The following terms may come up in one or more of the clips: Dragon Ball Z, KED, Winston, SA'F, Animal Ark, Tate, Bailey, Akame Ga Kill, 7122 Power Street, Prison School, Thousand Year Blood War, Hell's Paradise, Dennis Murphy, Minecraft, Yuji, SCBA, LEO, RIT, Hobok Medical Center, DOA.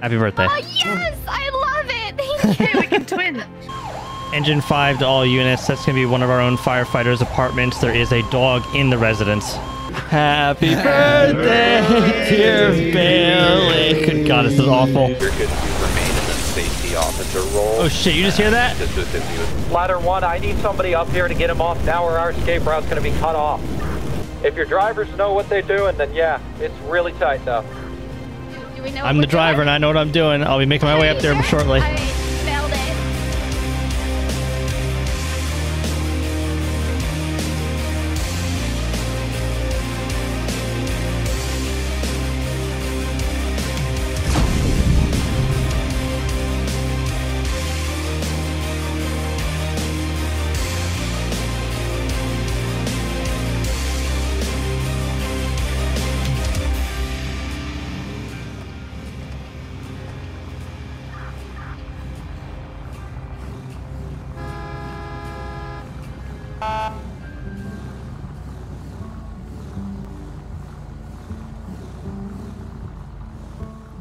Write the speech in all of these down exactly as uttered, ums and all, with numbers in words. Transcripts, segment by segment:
Happy birthday. Oh, yes! I love it! Thank you! We can twin. Engine five to all units. That's going to be one of our own firefighters' apartments. There is a dog in the residence. Happy birthday, dear Bailey. Good God, this is awful. You're good to remain in the safety officer role. Oh shit, you just hear that? Ladder one, I need somebody up here to get him off now or our escape route's going to be cut off. If your drivers know what they're doing, then yeah, it's really tight though. Do we know I'm the driver doing? And I know what I'm doing. I'll be making my way up there shortly. I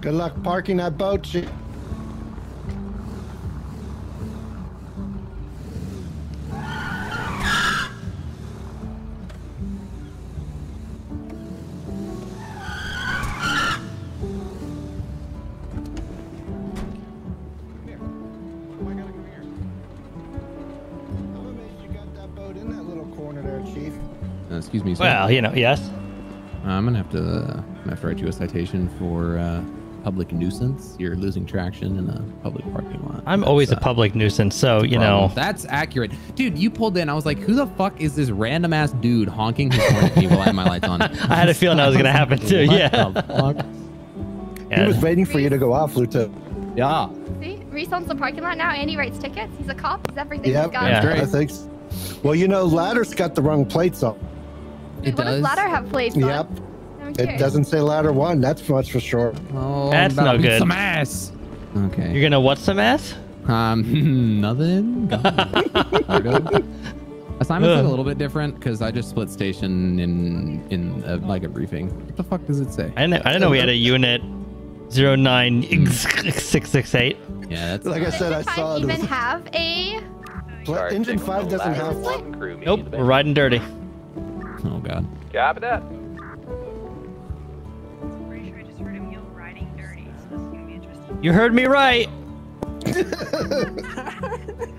Good luck parking that boat. Excuse me, sir. Well, you know, yes. Uh, I'm gonna have to, uh, have to write you a citation for uh, public nuisance. You're losing traction in a public parking lot. I'm that's, always uh, a public nuisance, so you problem. know. That's accurate, dude. You pulled in. I was like, who the fuck is this random ass dude honking his horn at me while I had my lights on? I had a feeling that was gonna happen too. Yeah. He was waiting for you to go off, Lieutenant. Yeah. See, Reese owns the parking lot now, and he writes tickets. He's a cop. He's everything. Yep. He's got. Yeah, great. Thanks. Well, you know, Ladder's got the wrong plates on. Dude, it what does. Does ladder have plates on? Yep. It doesn't say ladder one. That's much for sure. Oh, that's no good. Some ass. Okay. You're gonna what some ass? Um, nothing. Assignment's like a little bit different because I just split station in in a, like a briefing. What the fuck does it say? I didn't. I didn't know we had a unit zero nine six six eight. Yeah. That's like I said, I saw. Even have a. Engine five doesn't have one. Nope. We're riding dirty. Oh god. Copy that. I'm pretty sure I just heard him yell riding dirty, so this is gonna be interesting. You heard me right.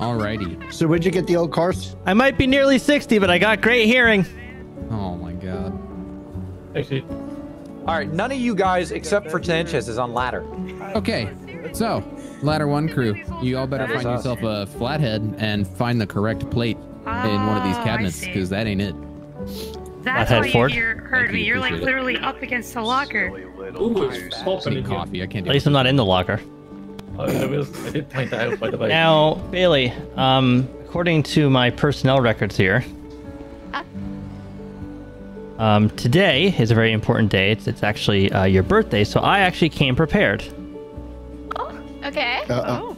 Alrighty. So where'd you get the old cars? I might be nearly sixty, but I got great hearing. Oh my god. Actually. Alright, none of you guys except for Sanchez is on ladder. Okay. So, ladder one crew. You all better find yourself a flathead and find the correct plate oh, in one of these cabinets, because that ain't it. That's how you hear, heard me. You're like literally it. up against the locker. Ooh, it's popping coffee. I can't. At least I'm not in the locker. I did point that out by the way. Now, Bailey, um, according to my personnel records here, uh. um, today is a very important day. It's it's actually uh, your birthday, so I actually came prepared. Oh, okay. Uh -oh. Oh.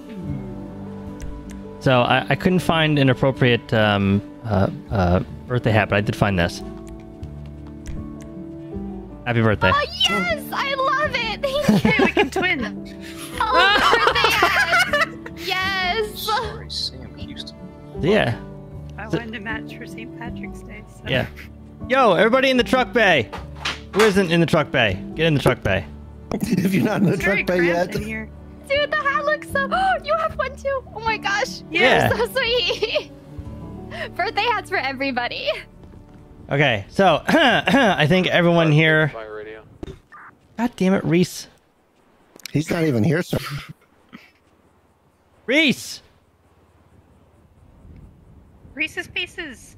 So I, I couldn't find an appropriate um, uh, uh, birthday hat, but I did find this. Happy birthday. Oh, yes! I love it! Thank you! We can twin. Oh, birthday hat! Yes! Sorry, Sam Houston. Yeah. I wanted to match for Saint Patrick's Day, so... Yeah. Yo, everybody in the truck bay! Who isn't in the truck bay? Get in the truck bay. If you're not in the it's truck bay yet... Dude, the hat looks so... Oh, you have one too! Oh my gosh! Yeah. You're so sweet! Birthday hats for everybody. Okay, so I think everyone here. God damn it, Reese. He's not even here, sir. Reese. Reese's Pieces.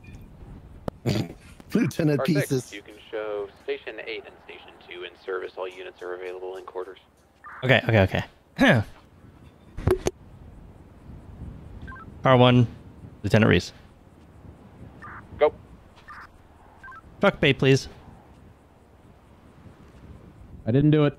Lieutenant Pieces. You can show Station Eight and Station Two in service. All units are available in quarters. Okay, okay, okay. R one, Lieutenant Reese. Truck bay, please. I didn't do it.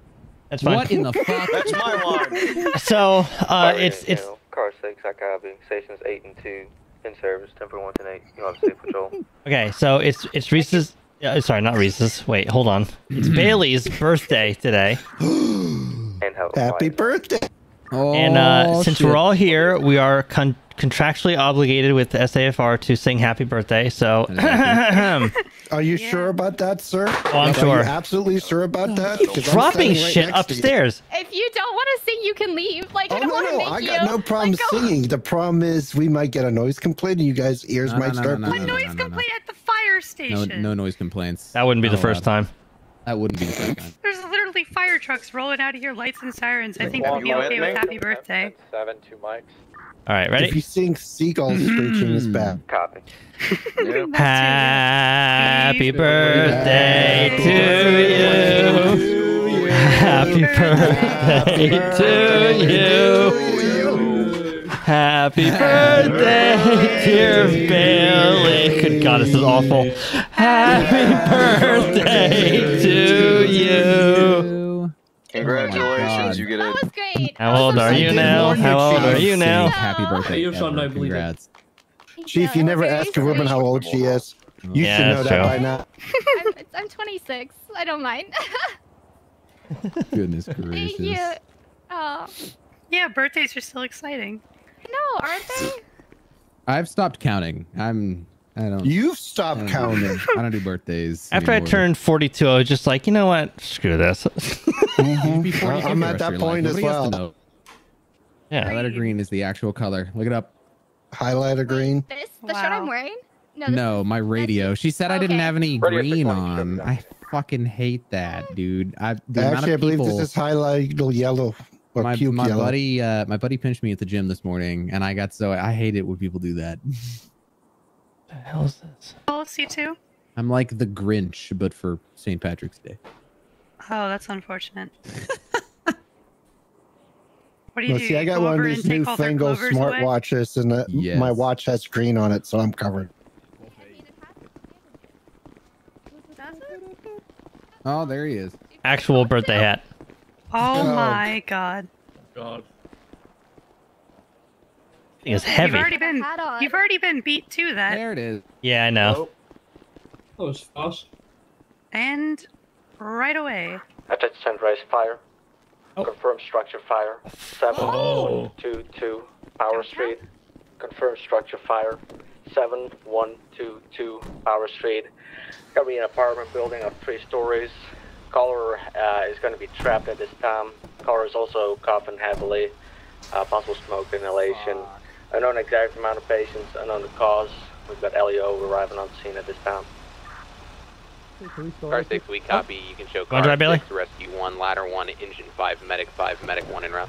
That's fine. What in the fuck? That's my alarm. So, uh, it's, it's... Car six, I copy. Stations eight and two in service. Temper one ten eight. You have safe patrol. Okay, so it's it's Reese's... Yeah, sorry, not Reese's. Wait, hold on. It's Bailey's birthday today. And have a Happy life. birthday! Oh, and uh, since shit. we're all here, we are con contractually obligated with the S A F R to sing happy birthday, so... Are you yeah. sure about that, sir? Oh, I'm sure. Are you absolutely sure about that? He's dropping shit right upstairs. You. If you don't want to sing, you can leave. Like, oh, I don't no, want to no, make you... I got you. no problem like, singing. The problem is we might get a noise complaint and you guys' ears no, might no, start... No, no, no, a noise no, no, complaint no. at the fire station. No, no noise complaints. That wouldn't be oh, the first wow. time. That wouldn't be the first time. There's literally fire trucks rolling out of here, lights and sirens. I think we'll be okay with happy birthday. Seven, two mics. All right, ready? If you sing seagulls screeching, it's bad. Copy. Happy birthday to you. Happy birthday to you. Happy birthday, dear Bailey. Good God, this is awful. Happy birthday to you. Congratulations, you get it. That was great. How old are you now? How old are you now? Happy birthday. Congrats. Chief, you never ask a woman how old she is. You should know that by now. I'm twenty-six. I don't mind. Goodness gracious. Thank you. Oh. Yeah, birthdays are still exciting. No, aren't they? I've stopped counting. I'm... I don't. You've stopped I don't counting. Do, I don't do birthdays. After anymore. I turned forty-two, I was just like, you know what? Screw this. Mm-hmm. I, I'm at that point as well. Yeah. Highlighter green is the actual color. Look it up. Highlighter green. This the wow. shirt I'm wearing? No, no my radio. She said okay. I didn't have any radio green on. Trip, I fucking hate that, dude. I the actually I believe people, this is highlighter yellow. Or my my yellow. buddy, uh, my buddy pinched me at the gym this morning, and I got so I hate it when people do that. The hell is this? Oh, C two. I'm like the Grinch, but for Saint Patrick's Day. Oh, that's unfortunate. What do you well, do? See, I got Go one of these new Fangle smartwatches, and uh, yes. my watch has green on it, so I'm covered. Oh, there he is. Actual birthday hat. Oh, oh. my God. God. It's heavy. You've already been, you've already been beat to that. There it is. Yeah, I know. Oh, it's fast. And right away. Attach sunrise fire. Oh. Confirm structure fire. seven one two two Power Street. Confirm structure fire. seven one two two Power Street. Gonna be an apartment building of three stories. Caller uh, is going to be trapped at this time. Caller is also coughing heavily. Uh, possible smoke inhalation. Fuck. Unknown exact amount of patients, unknown the cause. We've got L E O arriving on scene at this time. Car six, we copy. You can show car six, rescue one, ladder one, engine five, medic five, medic one in route.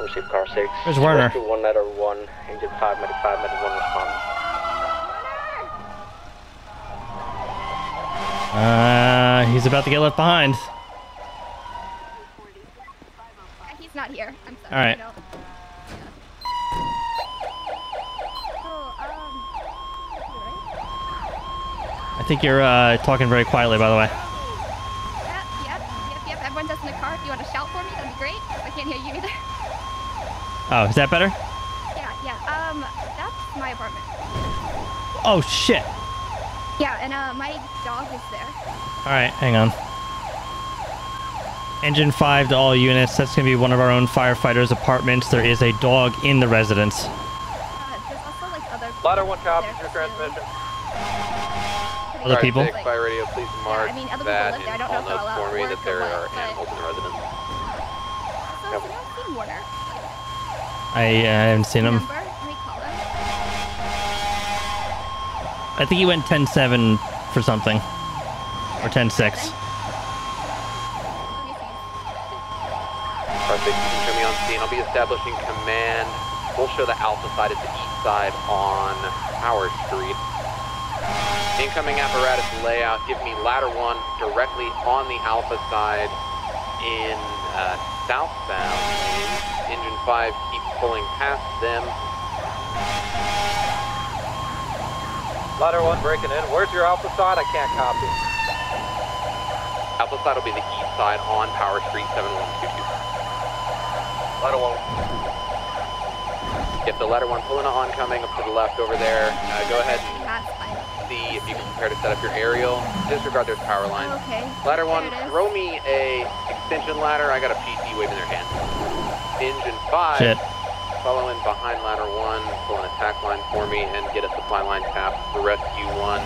Receive car six. Where's Werner? Rescue one, ladder one, engine five, medic five, medic one respond. Uh, he's about to get left behind. Uh, he's not here. I'm sorry. All right. No. I think you're uh, talking very quietly, by the way. Yep, yep, yep, yep. Everyone's just in the car. If you want to shout for me, that'd be great. I can't hear you either. Oh, is that better? Yeah, yeah. Um, that's my apartment. Oh, shit. Yeah, and uh, my dog is there. All right, hang on. Engine five to all units. That's going to be one of our own firefighters' apartments. There is a dog in the residence. Uh, there's also, like, other people. Ladder one copy, your transmission. Other people. Right, by radio, please mark yeah, I mean, other that in all notes for me that there are animals in the residence. So, so yep. seen water. I uh, haven't seen him. I think he went ten seven for something, or ten six. Perfect. You can show me on scene. I'll be establishing command. We'll show the alpha side at the east side on Howard Street. Incoming apparatus layout, give me ladder one directly on the alpha side in uh, southbound lane. Engine five, keep pulling past them. Ladder one breaking in. Where's your alpha side? I can't copy. Alpha side will be the east side on Power Street seven one two two. Ladder one. Get the ladder one pulling oncoming up to the left over there. Uh, go ahead and see if you can prepare to set up your aerial. Disregard those power lines. Okay. Ladder one, throw me a extension ladder. I got a P C waving their hand. Engine five, shit. Follow in behind ladder one, pull an attack line for me, and get a supply line tap for rescue one.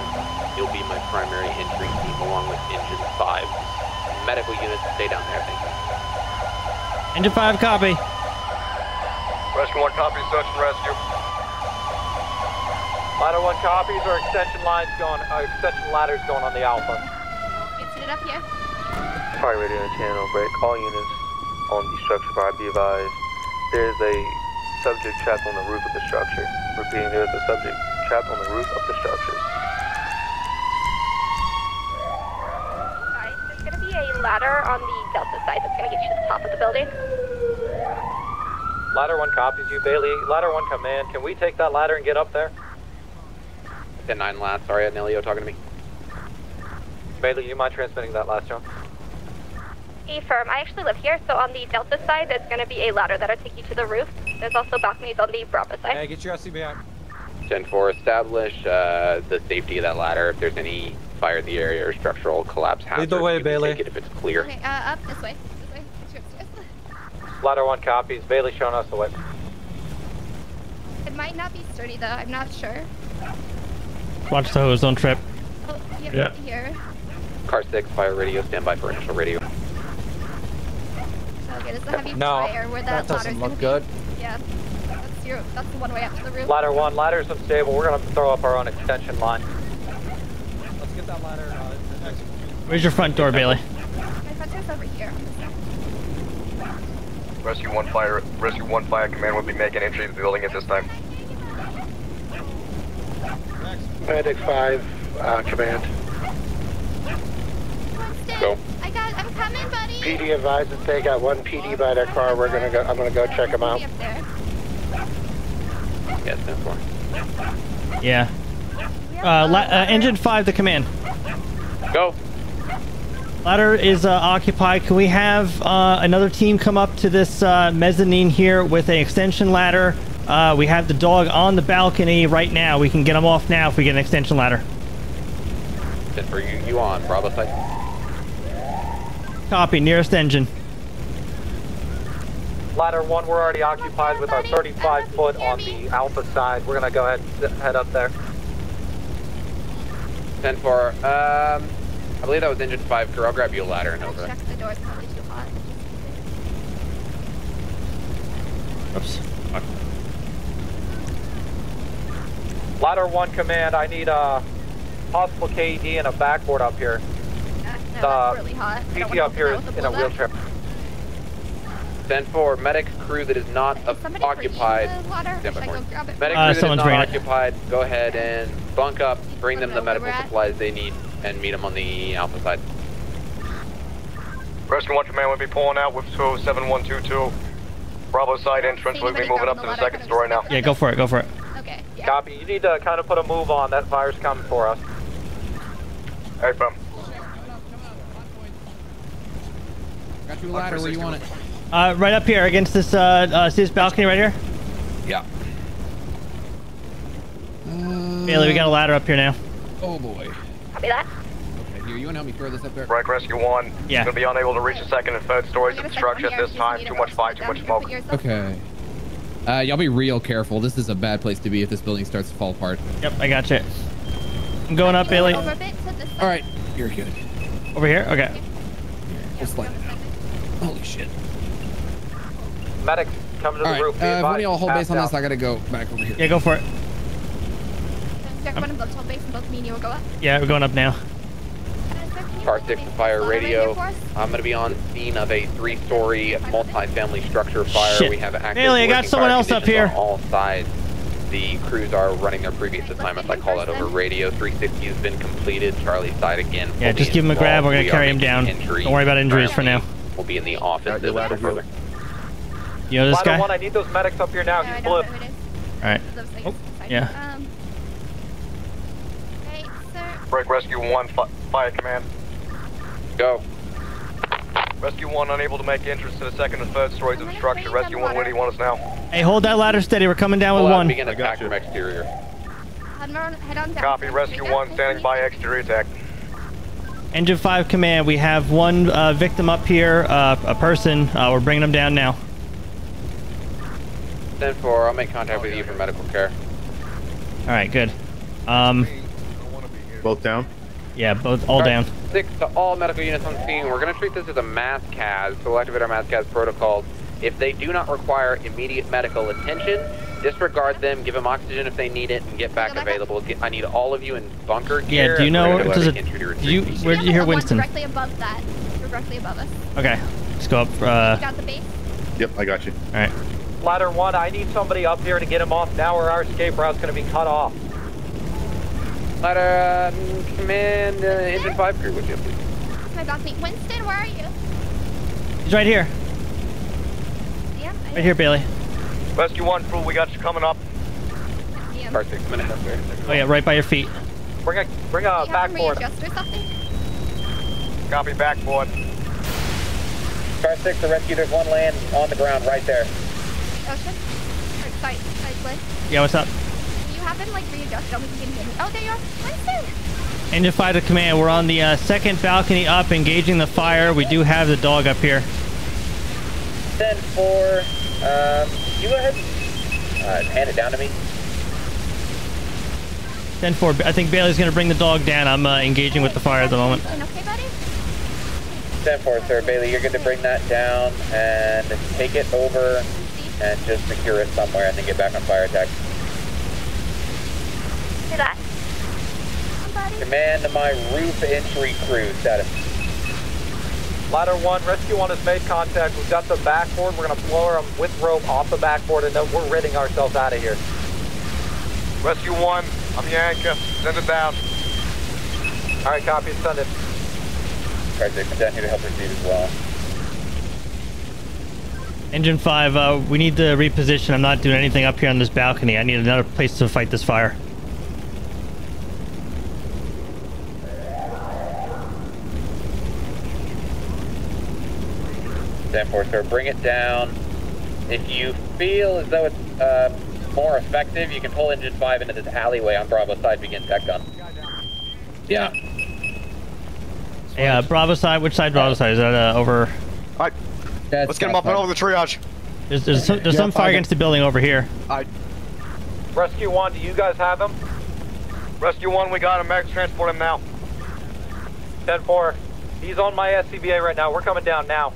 You'll be my primary entry team along with engine five. Medical units, stay down there, thank you. Engine five, copy. Rescue one, copy, search and rescue. Ladder one copies, or extension lines going, or extension ladders going on the Alpha. It's it up here. Fire radio and channel break. All units on the structure fire be advised. There is a subject trapped on the roof of the structure. Repeating, there is a subject trapped on the roof of the structure. Alright, there's going to be a ladder on the Delta side that's going to get you to the top of the building. Ladder one copies you, Bailey. Ladder one command, can we take that ladder and get up there? ten nine last, sorry, I had Nelio talking to me. Bailey, you mind transmitting that last jump? Affirm. I actually live here, so on the Delta side, there's going to be a ladder that'll take you to the roof. There's also balconies on the Bravo side. Hey, get your S C B out. ten four, establish uh, the safety of that ladder. If there's any fire in the area or structural collapse hazard, lead the way, Bailey. Take it if it's clear. Okay, uh, up this way. This way. Ladder one copies. Bailey showing us the way. It might not be sturdy, though. I'm not sure. Watch the hose, don't trip. Oh, yeah, yeah. Here. Car six, fire radio, standby for initial radio. Okay, this is a heavy no, fire where that, that doesn't look good. Be, yeah, that's, your, that's the one way up to the roof. Ladder one, ladder's unstable. We're gonna have to throw up our own extension line. Let's get that ladder. Uh, next. Where's your front door, Bailey? My front door's over here. Rescue one fire. Rescue one fire command will be making entry to the building at this time. Medic five, uh, command. Winston, go. I got, I'm coming, buddy. P D advises they got one P D by their car. We're gonna go. I'm gonna go check them out. Yes, that's one. Yeah. Uh, la uh, engine five, the command. Go. Ladder is uh, occupied. Can we have uh, another team come up to this uh, mezzanine here with an extension ladder? Uh, we have the dog on the balcony right now. We can get him off now if we get an extension ladder. Just for you, you on, Bravo side. Copy, nearest engine. Ladder one, we're already occupied with our thirty-five foot on the Alpha side. We're gonna go ahead and head up there. ten four, um, I believe that was engine five, I'll grab you a ladder and over. Check the door, it's probably too hot. Oops. Ladder one command, I need a possible K E D and a backboard up here. Yeah, no, uh, that's really hot. P T up here is in a wheelchair. Send for medic crew that is not is occupied. Medic crew uh, that is not occupied, it. Go ahead and bunk up, bring them the medical supplies they need, and meet them on the Alpha side. Rescue one command will be pulling out with seven one two two. Bravo side entrance, we'll be moving up to the second story now. Yeah, go for it, go for it. Okay. Yeah. Copy. You need to kind of put a move on. That fire's coming for us. Hey, bro. Got your ladder where you want it. Uh, right up here against this, uh, uh, see this balcony right here? Yeah. Uh, Bailey, we got a ladder up here now. Oh, boy. Copy that. Okay, here, you want to help me throw this up there? Right, rescue one. Yeah. It's going to be unable to reach the second and third stories of the structure at this time. Too much fire, too much smoke. Okay. Uh, y'all be real careful. This is a bad place to be if this building starts to fall apart. Yep, I got you. I'm going up, Bailey. All right, you're good. Over here? Okay. Here, we'll slide it out. Holy shit. Medic, come to the right, roof. Uh, if one of y'all hold base on this, I gotta go back over here. Yeah, go for it. Yeah, we're going up now. Car six to fire radio. I'm going to be on scene of a three-story multi-family structure fire. Shit. We have active Bailey, I got someone else up here. On all sides. The crews are running their previous assignments. I call that over radio. three sixty has been completed. Charlie side again. Yeah, just give him a grab. We're going to carry him down. Injuries. Don't worry about injuries for now. We'll be in the office. You know this guy? One, I need those medics up here now. No, he's blue. All right. Oh, yeah. Um, right, sir. Break rescue one, fire command. Go. Rescue one unable to make entrance to the second and third stories of the structure. Rescue one, where do you want us now? Hey, hold that ladder steady. We're coming down with one. Begin attack from exterior. Head on down. Copy. Rescue one standing by exterior attack. Engine five command, we have one uh, victim up here, uh, a person. Uh, we're bringing them down now. ten four, I'll make contact with you for medical care. All right, good. Um, both down? Yeah, both, all, all right, down. Six to all medical units on scene. We're going to treat this as a mass C A S, so we'll activate our mass C A S protocols. If they do not require immediate medical attention, disregard them, give them oxygen if they need it, and get back, back available. Get, I need all of you in bunker gear. Yeah, do you know, does it, do you, where do you hear Winston? Directly above that, directly above us. Okay, let's go up. Uh, you got the base? Yep, I got you. All right. Ladder one, I need somebody up here to get him off now or our escape route's going to be cut off. Ladder um, command, uh, engine five crew with you, please. I got me. Winston, where are you? He's right here. Yeah, I right here, Bailey. Rescue one, fool, we got you coming up. Yeah. Part six minutes up there. Oh yeah, right by your feet. Bring a, bring a backboard. Or something? Copy backboard. Part six, the rescue, there's one land on the ground right there. Ocean? Or side, side lid? Yeah, what's up? You haven't like readjusted, I don't think you can hear me. Oh, there you are. Winston! Engine five to command, we're on the uh, second balcony up, engaging the fire. We do have the dog up here. ten four, um... you go ahead and uh, hand it down to me. ten four, I think Bailey's going to bring the dog down. I'm uh, engaging with the fire at the moment. Okay, buddy? ten four, sir. Bailey, you're going to bring that down and take it over and just secure it somewhere and then get back on fire attack. Do that. Command my roof entry crew status. Ladder one, rescue one has made contact. We've got the backboard. We're going to blow them with rope off the backboard, and then we're ridding ourselves out of here. Rescue one, I'm your anchor. Send it down. All right, copy. Send it. All right, Jake, I'm down here to help receive as well. Engine five, uh, we need to reposition. I'm not doing anything up here on this balcony. I need another place to fight this fire. ten four, sir, bring it down. If you feel as though it's uh, more effective, you can pull engine five into this alleyway on Bravo side, begin tech gun. Yeah. Hey, uh, Bravo side, which side Bravo side? Is that uh, over? All right, that's let's get him up and over the triage. There's, there's, some, there's yeah, some fire against the building over here. All right. Rescue one, do you guys have him? Rescue one, we got him, Max, transport him now. ten four, he's on my S C B A right now, we're coming down now.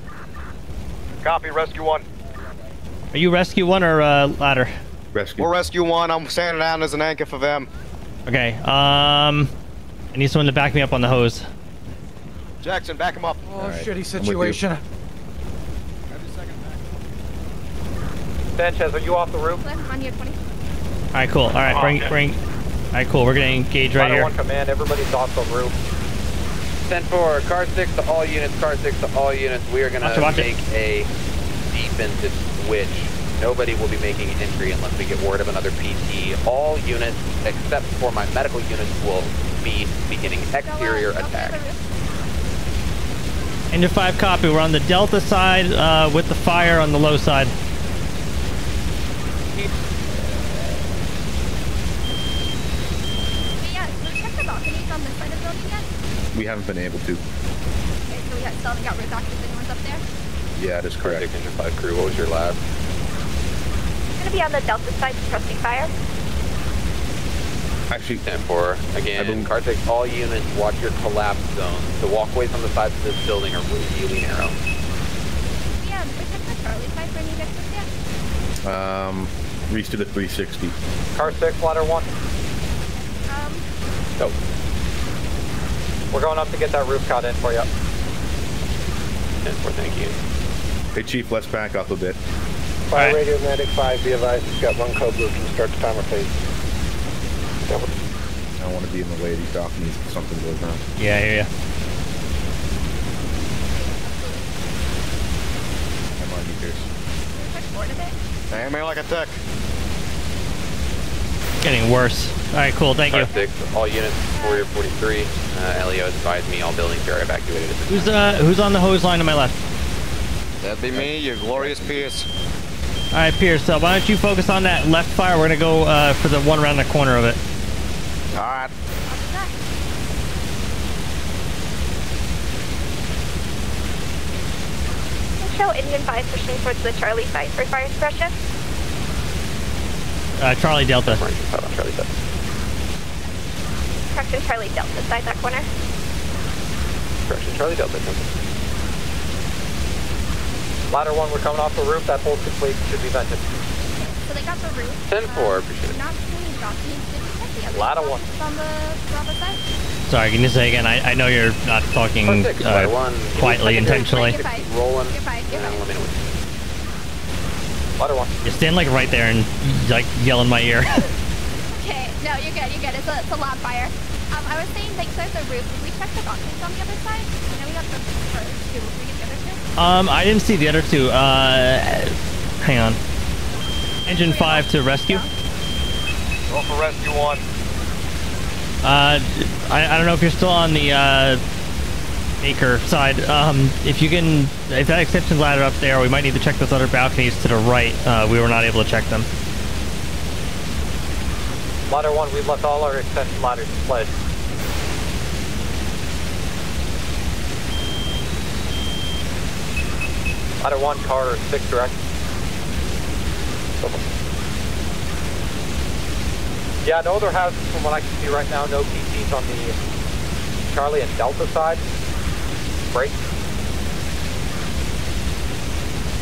Copy, rescue one. Are you rescue one or uh, ladder? Rescue. We're rescue one. I'm standing down as an anchor for them. Okay. Um, I need someone to back me up on the hose. Jackson, back him up. Oh, right. Shitty situation. Every second back. Sanchez, are you off the roof? I'm here, twenty. All right, cool. All right, oh, bring, okay. bring. All right, cool. We're gonna engage right here. One command. Everybody's off the roof. ten four, car six to all units, car six to all units. We are going to make a defensive switch. Nobody will be making an entry unless we get word of another P T. All units, except for my medical units, will be beginning exterior attack. Engine five, copy. We're on the Delta side uh, with the fire on the low side. We haven't been able to. Okay, so we still haven't got roof access. Anyone's up there? Yeah, that is correct. Engine five crew, what was your lab? I'm going to be on the Delta side, trusting fire. Actually, ten four. Again, car six, all units, watch your collapse zone. The walkways on the sides of this building are really narrow. Yeah, we took the Charlie side for any exits yet? Um, reach to the three sixty. Car six, ladder one. Um. Nope. We're going up to get that roof caught in for you. ten four, thank you. Hey, Chief, let's back up a bit. Fire right. Radio Medic five, be advised, it's got one code blue. Can you start the timer, please? I don't want to be in the way of these balconies if something goes wrong. Yeah, yeah, yeah. Come on, you guys. I am like a tech. Getting worse. All right, cool. Thank you. Six, all units, Warrior forty-three. Uh, L E O advised me all buildings are evacuated. Who's uh, who's on the hose line to my left? That'd be me, your glorious Pierce. All right, Pierce. So why don't you focus on that left fire? We're gonna go uh, for the one around the corner of it. All right. show engine five pushing towards the Charlie site for fire suppression. Uh, Charlie Delta. Charlie Delta. Correction, Charlie Delta, side that corner. Correction, Charlie Delta. Ladder one, we're coming off the roof. That whole complete should be vented. So they got the roof. ten four, uh, appreciate it. Not seeing documents. Did you check the ladder one on the Bravo side? Sorry, can you say again? I, I know you're not talking oh, six, uh, one. quietly, intentionally. You're fine. Rolling. You're fine. You're fine. You're fine. You stand like right there and like yell in my ear. Okay, no, you're good, you're good. It's a, it's a lot fire. Um, I was saying like there's the roof. Did we check the documents on the other side? I know we got the first two. Did we get the other two? Um, I didn't see the other two. Uh, hang on. Engine five to rescue. Go for rescue one. Uh, I I don't know if you're still on the uh acre side. Um, if you can, if that extension ladder up there, we might need to check those other balconies to the right. Uh, we were not able to check them. Ladder one, we've left all our extension ladders in place. Ladder one, car six direct. Yeah, no other houses from what I can see right now, no P Ts on the Charlie and Delta side. Break.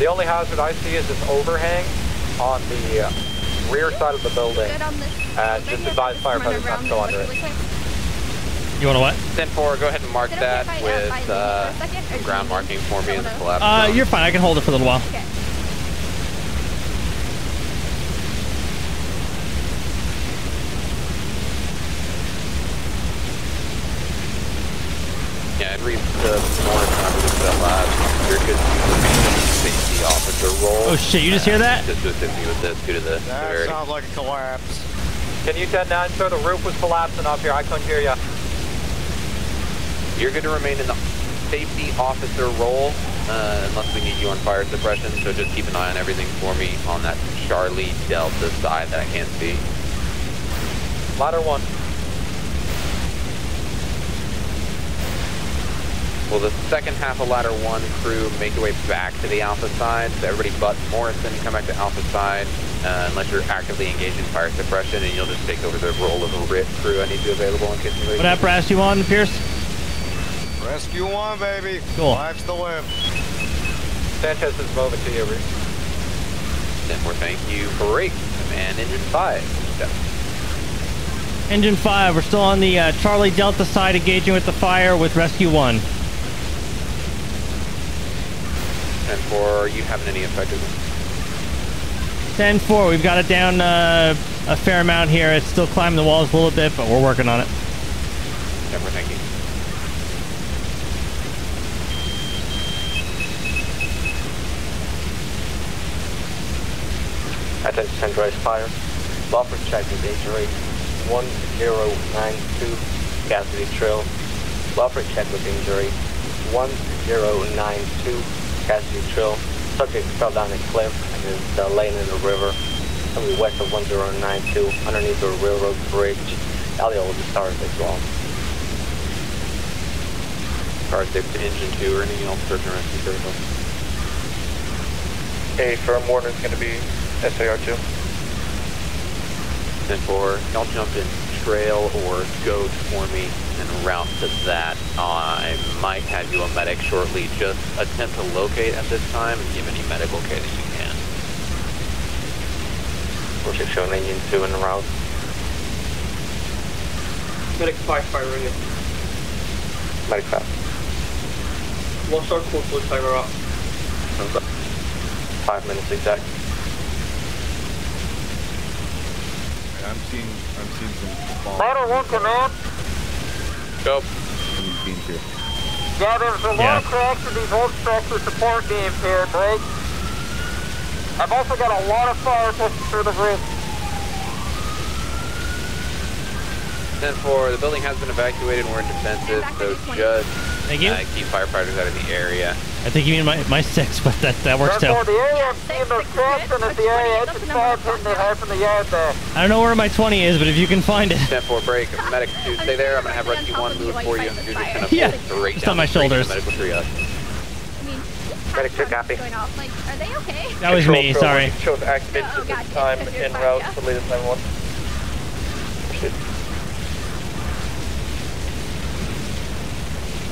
The only house that I see is this overhang on the uh, rear side of the building. Uh, just advise firefighters not to go under it. You want to what? ten four, go ahead and mark that with uh, some ground marking for me in the collateral. Uh, you're fine, I can hold it for a little while. Okay. Yeah, and read the more time with that last. You're good to safety officer role. Oh shit, you just hear that? Just to assist me with this due to the severity. That sounds like a collapse. Can you ten nine, sir? The roof was collapsing up here. I couldn't hear you. You're good to remain in the safety officer role uh, unless we need you on fire suppression. So just keep an eye on everything for me on that Charlie Delta side that I can't see. Ladder one. Will the second half of ladder one crew make their way back to the alpha side? So everybody but Morrison come back to alpha side uh, unless you're actively engaged in fire suppression, and you'll just take over the role of the R I T crew. I need you available in case you. What up, rescue one, Pierce? Rescue one, baby. Cool. Life's the limb. Sanchez is moving to you, Rick. Then more thank you for Rick. Command engine five. Step. Engine five, we're still on the uh, Charlie Delta side engaging with the fire with rescue one. ten four, are you having any effectiveness? ten four, we've got it down uh, a fair amount here. It's still climbing the walls a little bit, but we're working on it. Never thinking. Attention, centralized fire. Buffer check is eight one zero nine two, Cassidy Trail. Buffer check with injury. one zero nine two, Cassidy Trail. Subject fell down a cliff and is uh, laying in the river. Coming west of one zero nine two, underneath the railroad bridge. Elliot will be started as well. Car six to engine two or anything else, search and rescue vehicle. Hey, firm warning is going to be S A R two. ten four, y'all jump in trail or goat for me and route to that. I might have you a medic shortly. Just attempt to locate at this time and give any medical care that you can. We're just showing engine two en route. Medic five, fire radio. Medic five. One star course, blue timer up. Five minutes exact. I'm seeing, I'm seeing some falling. Ladder one, command. Go. I'm being here. Yeah, there's a lot of cracks in these old structure support beams here, Blake. I've also got a lot of fire pushing through the roof. ten four, the building has been evacuated and we're in defensive, so just Thank you. Uh, keep firefighters out of the area. I think you mean my, my six, but that, that works too. I don't know where my twenty is, but if you can find it. ten four, break. Medic two, stay there. I'm going to have rescue one move for you. And you're just going to pull straight down. It's on my shoulders. Medical three up. Medic two, copy. Going off. Like, are they okay? That was me, sorry. Short activated at this time en route for latest nine one one.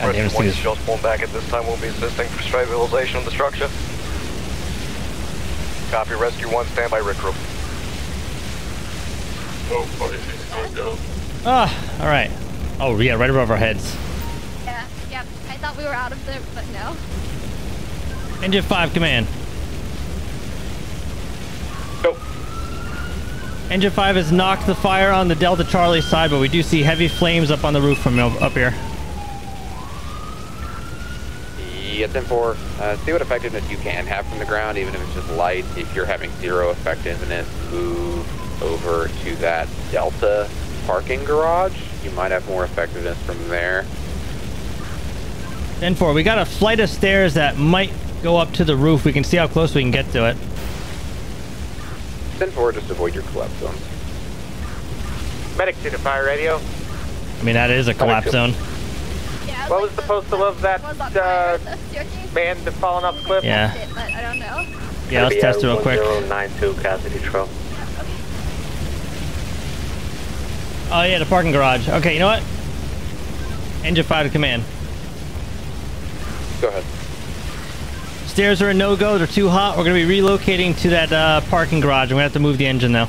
I've never seen this. Shot one back at this time will be assisting for stabilization of the structure. Copy, rescue one, standby, Rick Room. Oh, forty-six, go. Ah, all right. Oh, yeah, right above our heads. Yeah, yeah. I thought we were out of there, but no. Engine five, command. Go. Engine five has knocked the fire on the Delta Charlie side, but we do see heavy flames up on the roof from up here. Yeah, ten four. Uh, see what effectiveness you can have from the ground, even if it's just light. If you're having zero effectiveness, move over to that Delta parking garage. You might have more effectiveness from there. ten four, we got a flight of stairs that might go up to the roof. We can see how close we can get to it. ten four, just avoid your collapse zone. Medic to the fire radio. I mean, that is a collapse zone. Yeah, was what like was the, supposed of that uh, man that fallen off the cliff? Yeah. It, but I don't know. Yeah, let's test it real quick. one zero nine two Cassidy Trail. Oh yeah, the parking garage. Okay, you know what? Engine five to command. Go ahead. Stairs are a no-go. They're too hot. We're going to be relocating to that uh, parking garage. I'm going to have to move the engine now.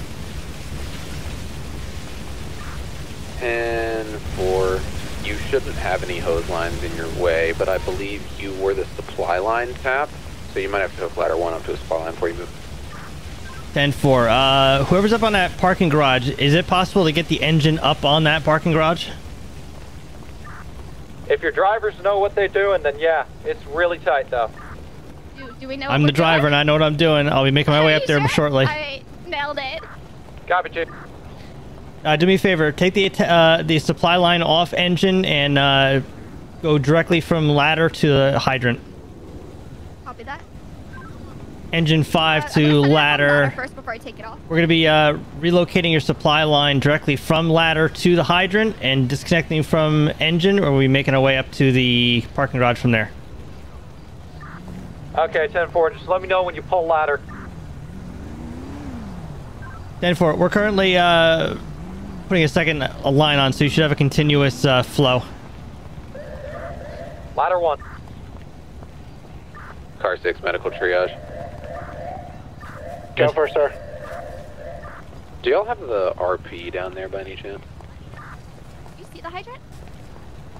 And for you shouldn't have any hose lines in your way, but I believe you were the supply line tap, so you might have to hook ladder one up to a supply line before you move. ten four. Uh, whoever's up on that parking garage, is it possible to get the engine up on that parking garage? If your drivers know what they're doing, then yeah, it's really tight though. Do, do we know? I'm the driver doing? And I know what I'm doing. I'll be making my Are way up there sure? shortly. I nailed it. Copy, Chief. Uh, do me a favor, take the uh, the supply line off engine and uh, go directly from ladder to the hydrant. Copy that. Engine five uh, to ladder. First before I take it off. We're going to be uh, relocating your supply line directly from ladder to the hydrant and disconnecting from engine, or we'll be making our way up to the parking garage from there. Okay, ten four, just let me know when you pull ladder. ten four, we're currently uh, putting a second a line on, so you should have a continuous uh, flow. Ladder one. Car six, medical triage. Go for it, sir. Do y'all have the R P down there by any chance? You see the hydrant?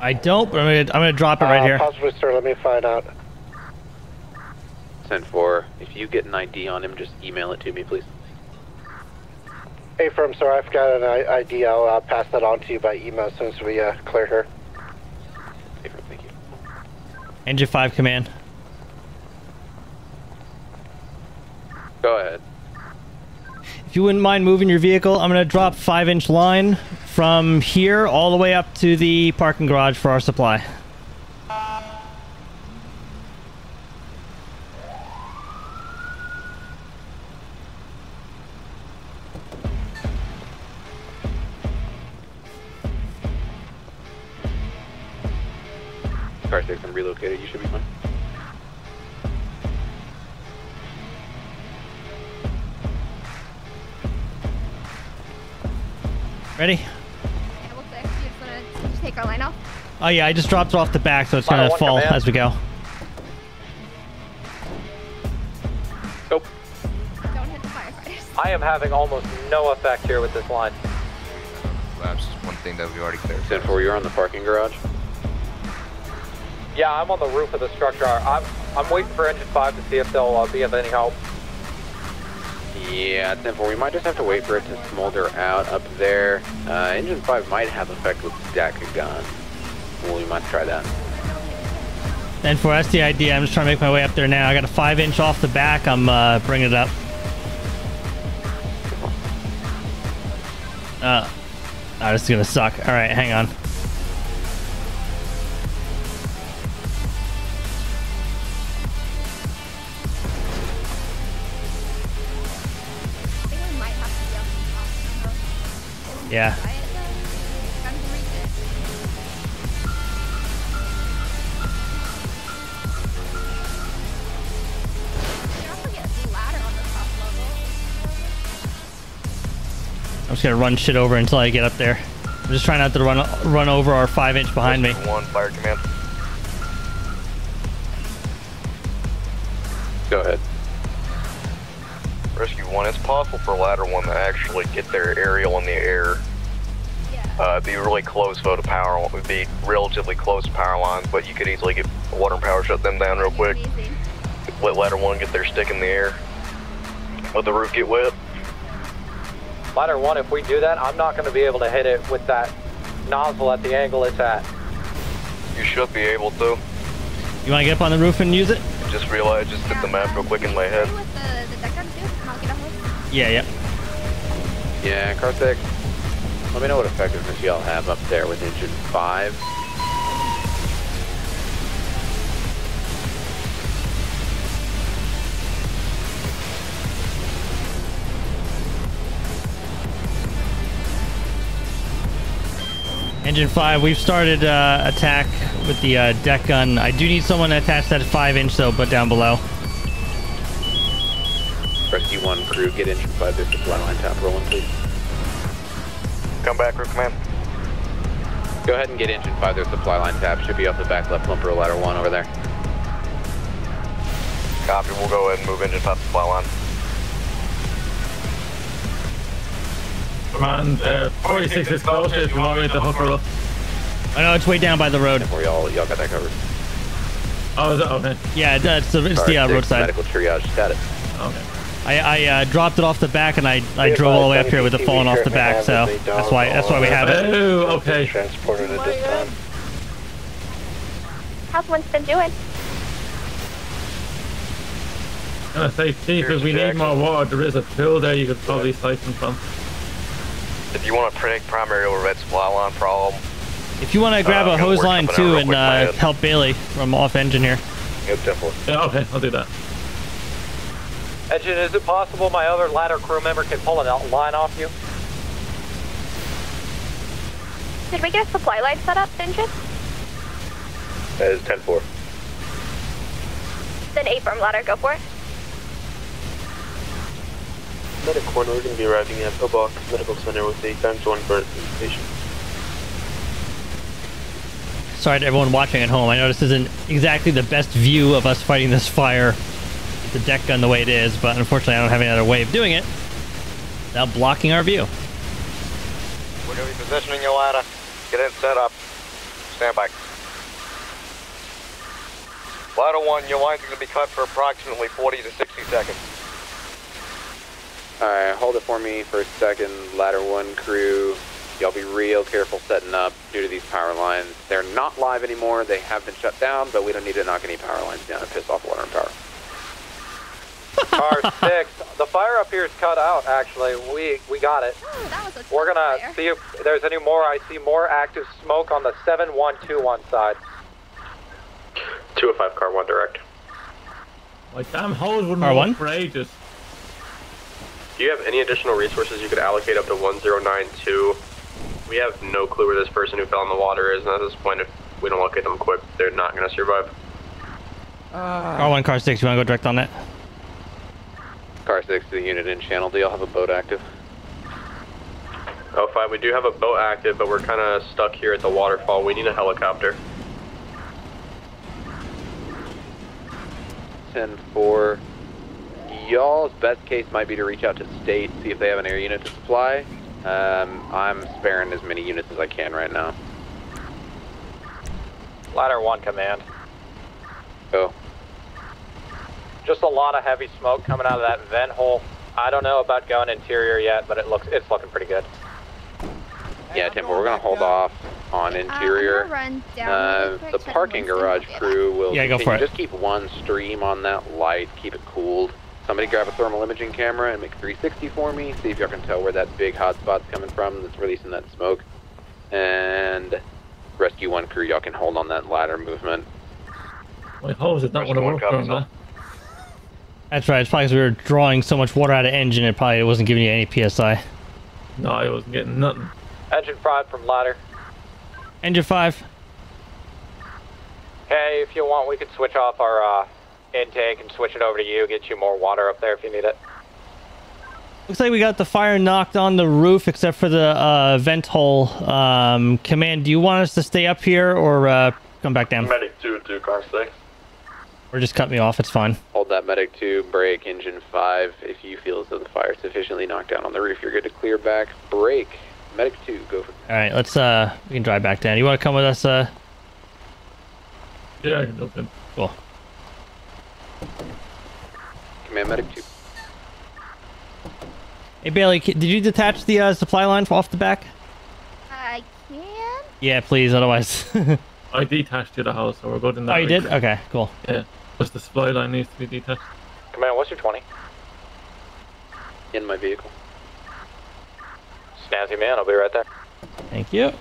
I don't, but I'm gonna, I'm gonna drop it uh, right here. Possibly, sir. Let me find out. ten four. If you get an I D on him, just email it to me, please. Hey, firm, sir. I've got an I D. I'll uh, pass that on to you by email as soon as we uh, clear her. Hey, firm, thank you. Engine five, command. Go ahead. If you wouldn't mind moving your vehicle, I'm going to drop five inch line from here all the way up to the parking garage for our supply. Car six, I'm relocated. You should be fine. Ready? Yeah, we'll fix. You just wanna, did you take our line off? Oh yeah, I just dropped it off the back, so it's Final gonna fall command. As we go. Nope. Don't hit the firefighters. I am having almost no effect here with this line. That's just one thing that we already cleared. ten four, you're on the parking garage? Yeah, I'm on the roof of the structure. I'm, I'm waiting for engine five to see if they'll uh, be of any help. Yeah, ten four, we might just have to wait for it to smolder out up there. Uh, engine five might have effect with DACA gun. Well, we might try that. ten four, that's the idea. I'm just trying to make my way up there now. I got a five inch off the back. I'm uh, bringing it up. Uh, oh, this is going to suck. All right, hang on. Yeah. I'm just gonna run shit over until I get up there. I'm just trying not to run run over our five inch behind me. One fire command. Go ahead. Rescue one. It's possible for ladder one to actually get their aerial in the air. Uh, be really close though to power. Would be relatively close to power lines, but you could easily get water and power shut them down real quick. Easy. Let ladder one get their stick in the air. Let the roof get wet. Ladder one, if we do that, I'm not going to be able to hit it with that nozzle at the angle it's at. You should be able to. You want to get up on the roof and use it? I just realized, just hit the map real quick in my head. Yeah, yeah. Yeah, Karthik, let me know what effectiveness y'all have up there with engine five. Engine five, we've started uh, attack with the uh, deck gun. I do need someone to attach that five inch though, but down below. Rescue one crew, get engine five, there's the fly line top rolling, please. Come back, crew command. Go ahead and get engine five, there's the fly line tap. Should be off the back left bumper, ladder one over there. Copy, we'll go ahead and move engine five to fly line. Command, uh, forty-six is close if you want me to hook her up. Oh no, it's way down by the road. Y'all got that covered. Oh, is that okay? Yeah, it's the, it's the uh, roadside. Medical triage, got it. Okay. I, I uh, dropped it off the back and I, I drove all the way up here with it falling off the back, so that's why that's why we have it. Oh, okay. Transported at this time. How's Winston doing? I'm gonna say, chief, if we need more water, there is a pool there you could probably siphon from. If you want to predict primary over red supply line problem. If you want to grab uh, a hose line too and uh, help Bailey from off engine here. Yep, definitely. Yeah, okay, I'll do that. Engine, is it possible my other ladder crew member can pull a line off you? Did we get a supply line set up, engine? That is ten four. Then Abram ladder, go for it. Medic corner, we're going to be arriving at Hobok Medical Center with a time zone for presentation. Sorry to everyone watching at home. I know this isn't exactly the best view of us fighting this fire with the deck gun the way it is, but unfortunately I don't have any other way of doing it without blocking our view. We're going to be positioning your ladder. Get in, set up. Stand by. Ladder one, your line's going to be cut for approximately forty to sixty seconds. Alright, hold it for me for a second, ladder one crew, y'all be real careful setting up due to these power lines. They're not live anymore, they have been shut down, but we don't need to knock any power lines down and piss off water and power. Car six, the fire up here is cut out actually, we we got it. Oh, that was a We're gonna fire. See if there's any more, I see more active smoke on the seven one two one side. two oh five car one direct. Like damn hose wouldn't car one? For ages. Do you have any additional resources you could allocate up to one zero nine two? We have no clue where this person who fell in the water is, and at this point, if we don't locate them quick, they're not going to survive. Uh, car one, car six, you want to go direct on that? Car six to the unit in channel. Do y'all have a boat active? Oh, fine. We do have a boat active, but we're kind of stuck here at the waterfall. We need a helicopter. ten four. Y'all's best case might be to reach out to state, see if they have an air unit to supply. Um, I'm sparing as many units as I can right now. Ladder one command. Go. Just a lot of heavy smoke coming out of that vent hole. I don't know about going interior yet, but it looks it's looking pretty good. Yeah, Tim, we're gonna hold off on interior. Uh, the parking garage crew will yeah, go for it. Just keep one stream on that light, keep it cooled. Somebody grab a thermal imaging camera and make three sixty for me. See if y'all can tell where that big hot spot's coming from that's releasing that smoke. And rescue one crew, y'all can hold on that ladder movement. Wait, how is it not rescue what I'm huh? That's right. It's probably because we were drawing so much water out of engine, it probably wasn't giving you any P S I. No, it wasn't getting nothing. Engine five from ladder. Engine five. Hey, if you want, we could switch off our. Uh... intake and switch it over to you, get you more water up there if you need it. Looks like we got the fire knocked on the roof except for the uh, vent hole. Um, Command, do you want us to stay up here or uh, come back down? Medic two two, car six. Or just cut me off, it's fine. Hold that, Medic two, brake, engine five. If you feel as though the fire is sufficiently knocked down on the roof, you're good to clear back. Brake, Medic two, go for it. Alright, let's, uh, we can drive back down. You want to come with us? Uh... Yeah, I can jump in. Cool. Command, Medic two. Hey, Bailey, did you detach the uh, supply line off the back? I can? Yeah, please, otherwise. I detached to the house, so we're good in that. Oh, you did? Okay, cool. Yeah, just the supply line needs to be detached. Command, what's your twenty? In my vehicle. Snazzy man, I'll be right there. Thank you.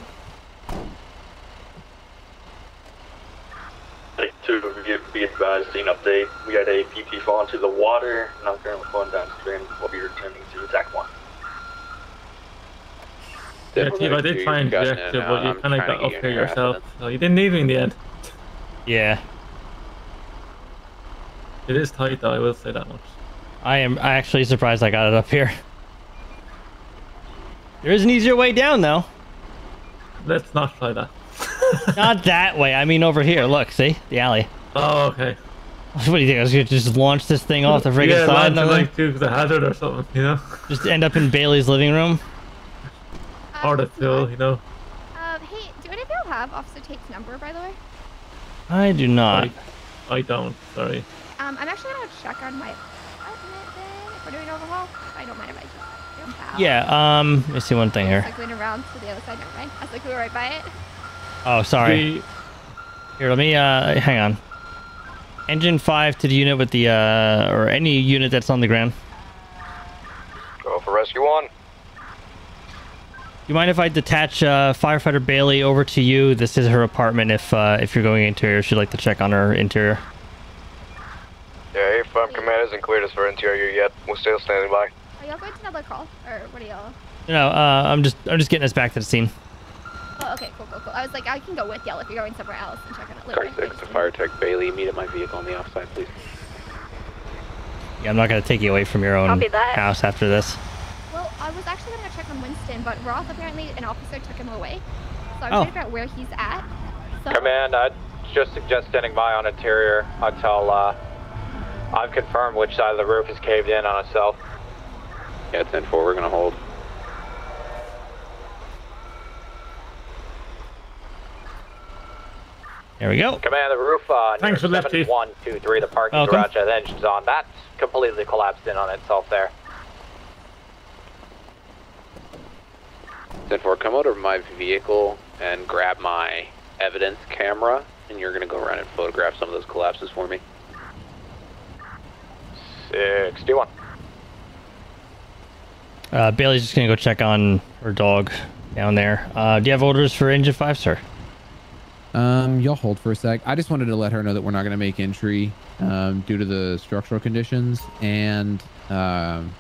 Take two to give the advised scene update. We had a P T fall into the water, not currently falling downstream. We'll be returning to attack one. Yeah, Steve, I did find the objective, but you kind of got up here yourself, so you didn't need me in the end. Yeah. It is tight though, I will say that much. I am I actually surprised I got it up here. There is an easier way down though. Let's not try that. Not that way, I mean over here, look, see? The alley. Oh, okay. What do you think, I was going to just launch this thing off the friggin' yeah, side? Yeah, like to the hazard or something, you know? Just end up in Bailey's living room? Or the fill, you know. Um, hey, do any of y'all have Officer Tate's number, by the way? I do not. I, I don't, sorry. Um, I'm actually going to check on my apartment thing. If we're doing overhaul, I don't mind if I just jump out. Yeah, um, let me see one thing here. I'm cycling around to the other side, never mind. I was like, we were right by it. Oh, sorry. The... Here, let me, uh, hang on. Engine five to the unit with the, uh, or any unit that's on the ground. Go for rescue one. You mind if I detach uh, firefighter Bailey over to you? This is her apartment. If uh, if you're going interior, she'd like to check on her interior. Yeah, A five command isn't cleared us for interior yet. We're still standing by. Are y'all going to another call, or what are y'all? No, uh, I'm just I'm just getting us back to the scene. Oh, okay, cool, cool, cool. I was like, I can go with y'all if you're going somewhere else and check on it later. Car six to fire tech Bailey. Meet at my vehicle on the offside, please. Yeah, I'm not gonna take you away from your own house after this. Well, I was actually going to check on Winston, but Roth, apparently an officer took him away. So I'm oh. trying to figure out where he's at. So Command, I'd just suggest standing by on interior until uh, I've confirmed which side of the roof is caved in on itself. Yeah, ten four, we're going to hold. There we go. Command, the roof on uh, seven one two three, the parking Welcome. garage has engines on. That's completely collapsed in on itself there. ten four, come out of my vehicle and grab my evidence camera, and you're going to go around and photograph some of those collapses for me. six two one. Uh, Bailey's just going to go check on her dog down there. Uh, do you have orders for engine five, sir? Um, y'all hold for a sec. I just wanted to let her know that we're not going to make entry um, due to the structural conditions, and um,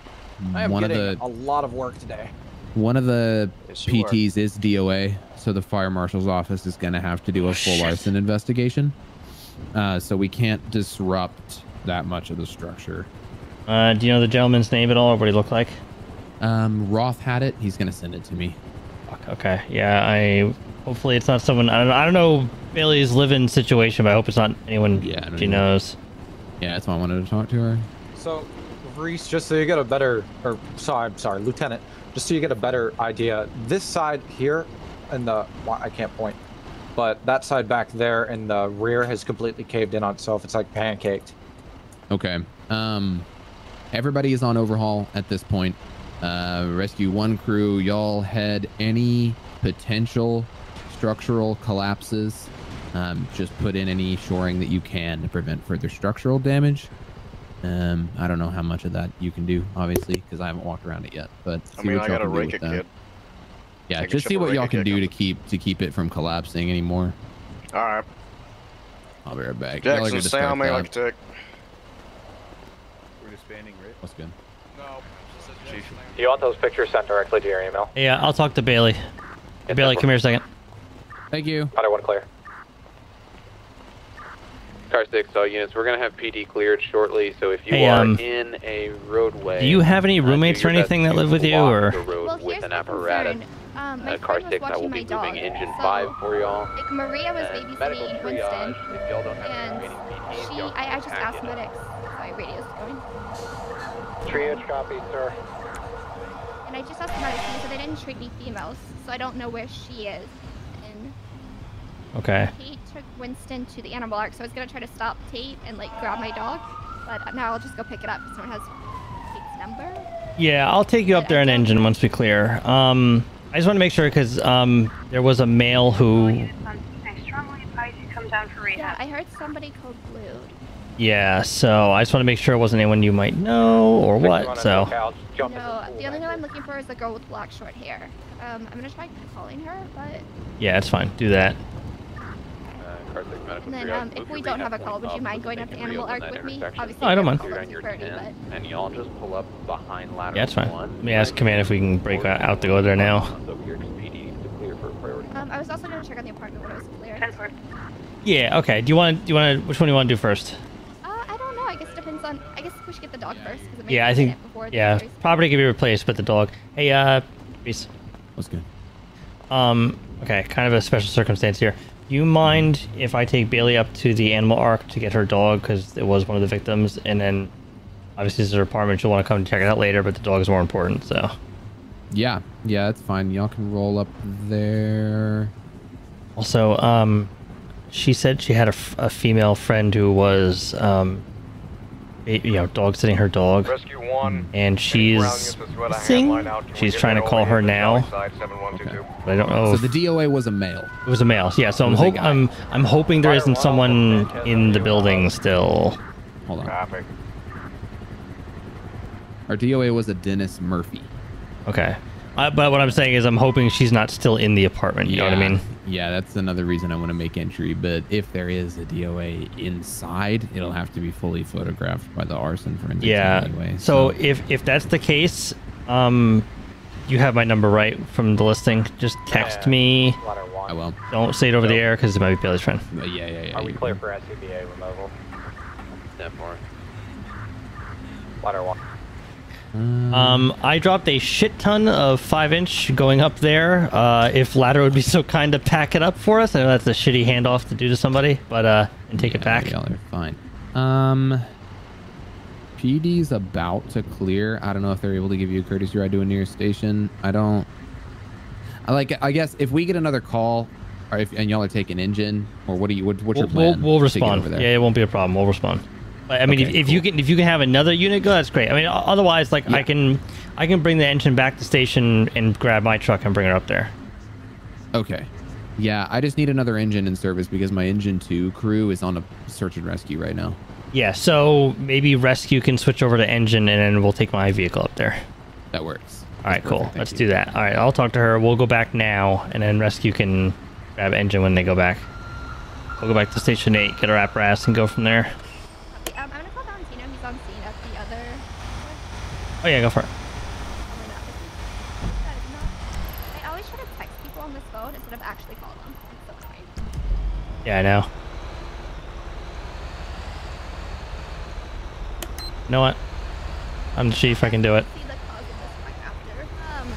I am one getting of the... a lot of work today. One of the yes, P Ts are. is D O A, so the fire marshal's office is going to have to do a full oh, arson investigation. Uh, so we can't disrupt that much of the structure. Uh, do you know the gentleman's name at all, or what he looked like? Um, Roth had it. He's going to send it to me. Okay. Yeah. I. Hopefully it's not someone. I don't. I don't know Bailey's living situation, but I hope it's not anyone yeah, she know. knows. Yeah, that's why I wanted to talk to her. So, Reese, just so you get a better, or sorry, sorry, Lieutenant. Just so you get a better idea, this side here and the, well, I can't point, but that side back there in the rear has completely caved in on itself. It's like pancaked. Okay. Um, everybody is on overhaul at this point. Uh, Rescue One crew, y'all head any potential structural collapses. Um, just put in any shoring that you can to prevent further structural damage. Um, I don't know how much of that you can do, obviously, because I haven't walked around it yet. But I mean, I got a rake it, kid. Yeah, just see what y'all can do to keep to keep it from collapsing anymore. All right, I'll be right back. Jackson, stay on me like a tick. We're disbanding, right? What's good? No. Do you want those pictures sent directly to your email? Yeah, I'll talk to Bailey. Hey, Bailey, come here a second. Thank you. I don't want to clear. Car six, all units. We're going to have P D cleared shortly, so if you hey, um, are in a roadway... Do you have any roommates or anything that live with you? Or? Well, here's the concern. Um, my uh, car six, I will be moving engine five for y'all. Like Maria was babysitting Winston, and she... I, I just asked medics. Sorry, radio's going. Triage copy, sir. And I just asked medics, and so they didn't treat me females, so I don't know where she is. And okay. Tate took Winston to the Animal Ark, so I was gonna try to stop Tate and like grab my dog, but now I'll just go pick it up if someone has Tate's number. Yeah, I'll take you but up there in engine once we clear. Um, I just want to make sure because um, there was a male who. I strongly advise you come down for rehab. Yeah, I heard somebody called Blue. Yeah, so I just want to make sure it wasn't anyone you might know or what. So. No, the only one I'm looking for is the girl with black short hair. Um, I'm gonna try calling her, but. Yeah, it's fine. Do that. And then, um, if we don't have a call, would you mind going up to Animal Ark with me? Obviously, I don't mind. And y'all just pull up behind ladder. Yeah, that's fine. Let me ask Command if we can break out to go there now. Um, I was also going to check on the apartment when it was clear. Yeah. Okay. Do you want? Do you want? Which one do you want to do first? Uh, I don't know. I guess it depends on. I guess we should get the dog first. Yeah, I think. Yeah, property can be replaced, but the dog. Hey, uh, peace. What's good? Um. Okay. Kind of a special circumstance here. You mind if I take Bailey up to the Animal Ark to get her dog because it was one of the victims, and then obviously this is her apartment. She'll want to come and check it out later, but the dog is more important. So, yeah, yeah, that's fine. Y'all can roll up there. Also, um, she said she had a, f a female friend who was, um, a, you know, dog sitting her dog, Rescue one, and she's missing. She's trying to call her now. Okay. I don't know. So the D O A was a male. It was a male. Yeah. So I'm ho I'm I'm hoping there isn't someone in the building still. Hold on. Our D O A was a Dennis Murphy. Okay. Uh, but what I'm saying is I'm hoping she's not still in the apartment. You yeah. know what I mean? Yeah. That's another reason I want to make entry. But if there is a D O A inside, it'll have to be fully photographed by the arson forensics. Yeah. Anyway, so. so if if that's the case, um. You have my number right from the listing. Just text yeah, me. I will. Don't say it over no. the air because it might be Bailey's friend. Yeah, yeah, yeah. Are we clear for S C B A removal? Step four. Water one. Um, I dropped a shit ton of five inch going up there. Uh, if Ladder would be so kind to pack it up for us, I know that's a shitty handoff to do to somebody, but uh, and take yeah, it back. Y'all are fine. Um. P D's about to clear. I don't know if they're able to give you a courtesy ride to a nearest station. I don't. I like. I guess if we get another call, or if and y'all are taking engine, or what do you? What, what's we'll, your plan? We'll, we'll respond. Yeah, it won't be a problem. We'll respond. But I mean, okay, if, if cool. you can, if you can have another unit go, that's great. I mean, otherwise, like yeah. I can, I can bring the engine back to station and grab my truck and bring her up there. Okay. Yeah, I just need another engine in service because my engine two crew is on a search and rescue right now. Yeah, so maybe rescue can switch over to engine and then we'll take my vehicle up there. That works. All right, cool. Let's do that. All right, I'll talk to her. We'll go back now and then rescue can grab engine when they go back. We'll go back to station eight, get our apparatus and go from there. Okay, um, I'm going to call Valentino. He's on scene at the other. Oh, yeah, go for it. I always try to text people on this phone instead of actually calling them. I'm so sorry. Yeah, I know. You know what? I'm the chief. I can do it. Um,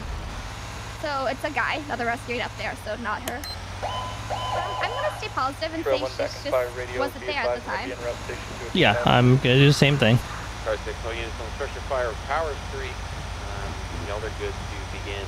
so it's a guy that they're rescuing up there, so not her. Um, I'm gonna stay positive and say she just wasn't there at the time. Yeah, I'm gonna do the same thing. Car six, all units on structure fire of Power Street. Um, y'all are good to begin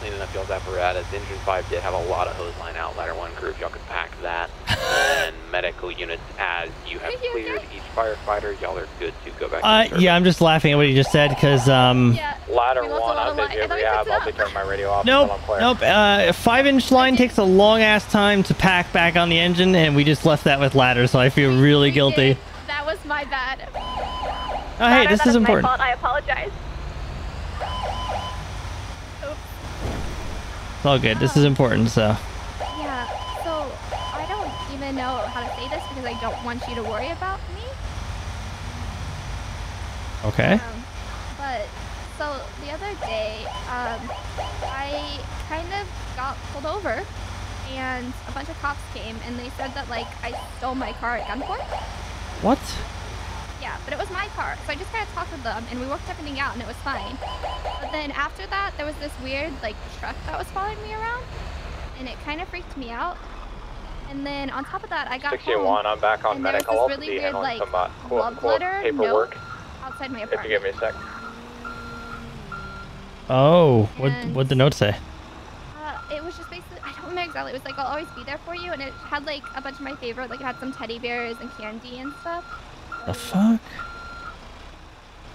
cleaning up y'all's apparatus. Engine five did have a lot of hose line out. Ladder one crew, y'all could pack that. And medical units as you have you cleared okay? each firefighter. Y'all are good to go back uh, to yeah, I'm just laughing at what you just said because um, yeah. Ladder one, I'll take you every app. I'll take care of my radio off. Nope, nope. Uh, five-inch line takes a long-ass time to pack back on the engine, and we just left that with Ladder, so I feel we, really we guilty. Did. That was my bad. Oh, ladder, hey, this that is, is important. My fault. I apologize. Oops. It's all good. Oh. This is important, so. Know how to say this because I don't want you to worry about me. Okay. Um, but so the other day, um, I kind of got pulled over and a bunch of cops came and they said that like I stole my car at gunpoint. What? Yeah, but it was my car, so I just kind of talked with them and we worked everything out and it was fine. But then after that, there was this weird like truck that was following me around and it kind of freaked me out. And then on top of that, I got sixty-one, I'm back on medical. I'll really be handling like, some uh, quote, unquote, paperwork nope outside my apartment. If you give me a sec. Oh, what what'd the note say? Uh, it was just basically, I don't remember exactly. It was like, I'll always be there for you. And it had like a bunch of my favorite, like it had some teddy bears and candy and stuff. The fuck?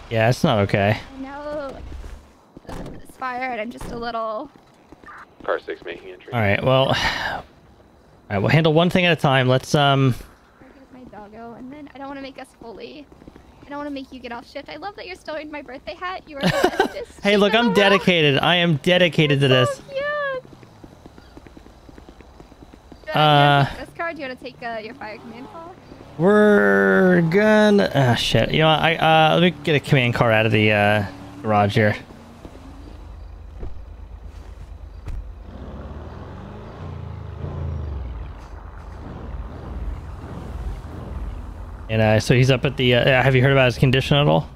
Yeah, it's not okay. I know it's fired. I'm just a little... Car six making entry. All right, well... All right, we'll handle one thing at a time. Let's um. My doggo, and then I don't want to make us fully. I don't want to make you get off shift. I love that you're still in my birthday hat. You are the bestest. Hey, look, I'm dedicated. I am dedicated to this. So cute. Uh. This card. Do you want to take uh, your fire command call? We're gonna. Ah, oh, shit. You know, I uh, let me get a command car out of the uh, garage here. And uh, so he's up at the, uh, have you heard about his condition at all?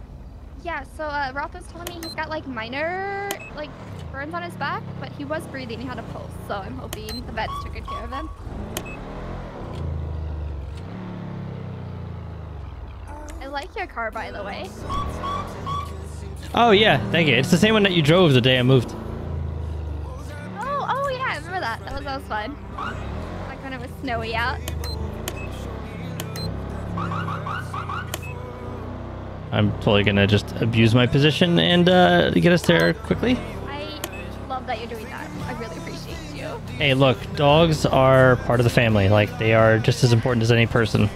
Yeah, so uh, Roth was telling me he's got like minor like burns on his back, but he was breathing, he had a pulse. So I'm hoping the vets took good care of him. I like your car, by the way. Oh yeah, thank you. It's the same one that you drove the day I moved. Oh, oh yeah, I remember that. That was, that was fun. Like when it was snowy out. I'm totally gonna just abuse my position and uh, get us there quickly. I love that you're doing that. I really appreciate you. Hey, look, dogs are part of the family. Like, they are just as important as any person.